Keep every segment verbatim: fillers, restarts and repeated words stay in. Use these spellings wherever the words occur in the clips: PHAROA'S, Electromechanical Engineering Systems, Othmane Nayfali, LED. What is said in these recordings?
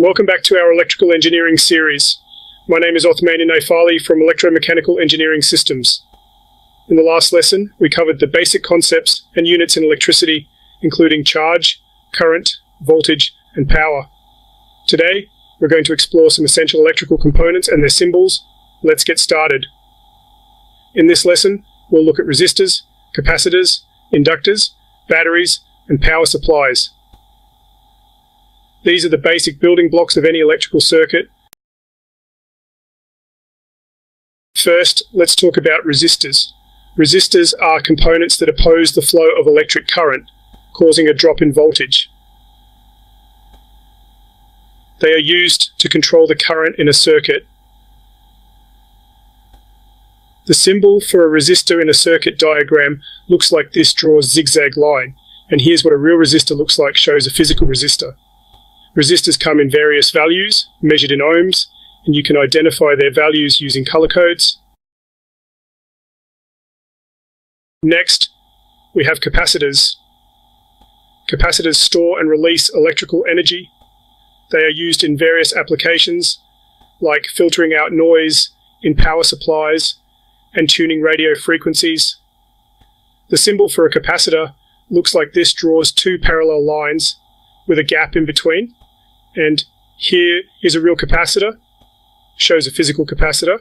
Welcome back to our electrical engineering series. My name is Othmane Nayfali from Electromechanical Engineering Systems. In the last lesson, we covered the basic concepts and units in electricity, including charge, current, voltage, and power. Today, we're going to explore some essential electrical components and their symbols. Let's get started. In this lesson, we'll look at resistors, capacitors, inductors, batteries, and power supplies. These are the basic building blocks of any electrical circuit. First, let's talk about resistors. Resistors are components that oppose the flow of electric current, causing a drop in voltage. They are used to control the current in a circuit. The symbol for a resistor in a circuit diagram looks like this draws zigzag line, and here's what a real resistor looks like shows a physical resistor. Resistors come in various values, measured in ohms, and you can identify their values using color codes. Next, we have capacitors. Capacitors store and release electrical energy. They are used in various applications, like filtering out noise in power supplies and tuning radio frequencies. The symbol for a capacitor looks like this draws two parallel lines with a gap in between. And here is a real capacitor, shows a physical capacitor.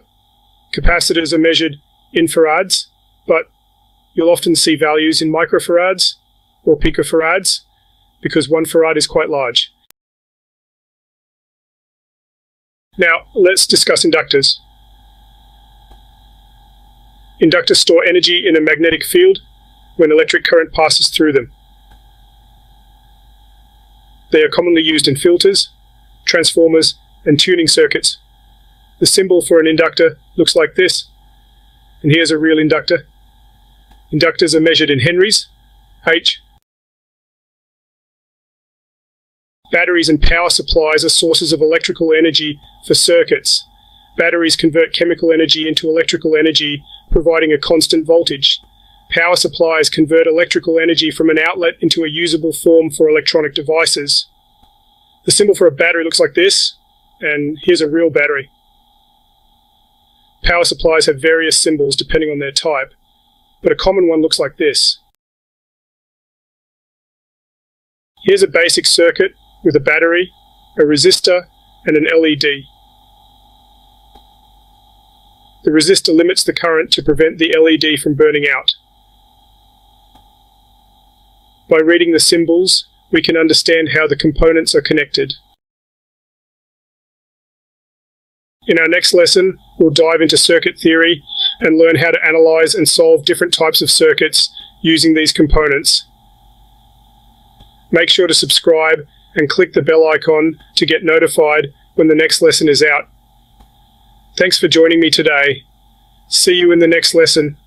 Capacitors are measured in farads, but you'll often see values in microfarads or picofarads because one farad is quite large. Now, let's discuss inductors. Inductors store energy in a magnetic field when electric current passes through them. They are commonly used in filters, transformers, and tuning circuits. The symbol for an inductor looks like this, and here's a real inductor. Inductors are measured in Henry's, H. Batteries and power supplies are sources of electrical energy for circuits. Batteries convert chemical energy into electrical energy, providing a constant voltage. Power supplies convert electrical energy from an outlet into a usable form for electronic devices. The symbol for a battery looks like this, and here's a real battery. Power supplies have various symbols depending on their type, but a common one looks like this. Here's a basic circuit with a battery, a resistor, and an L E D. The resistor limits the current to prevent the L E D from burning out. By reading the symbols, we can understand how the components are connected. In our next lesson, we'll dive into circuit theory and learn how to analyze and solve different types of circuits using these components. Make sure to subscribe and click the bell icon to get notified when the next lesson is out. Thanks for joining me today. See you in the next lesson.